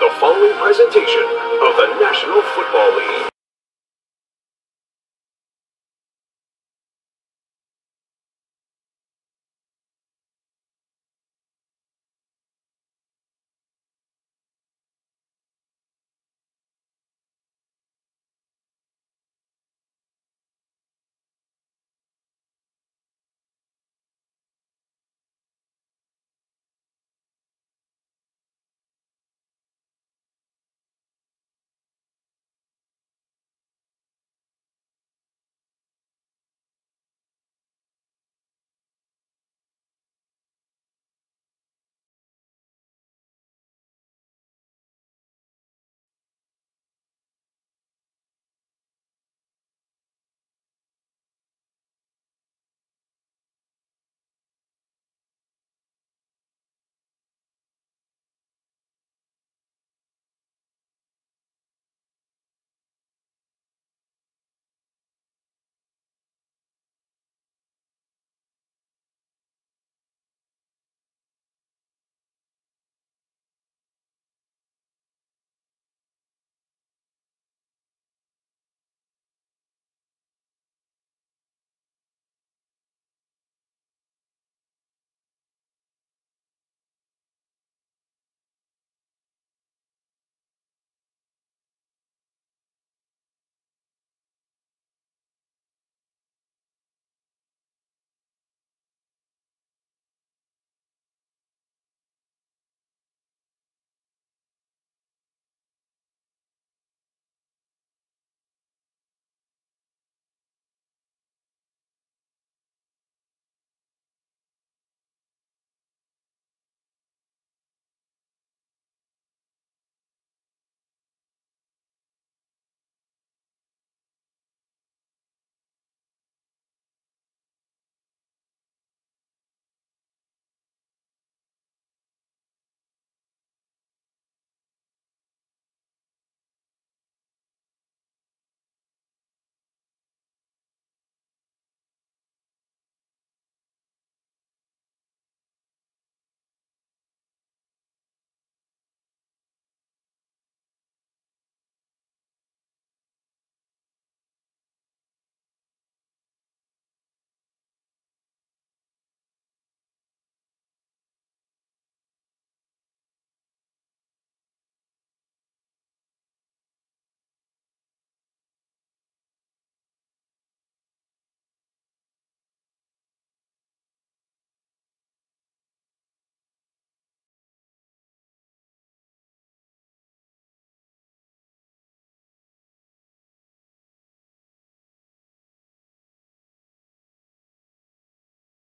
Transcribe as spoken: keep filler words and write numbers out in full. the following presentation of the National Football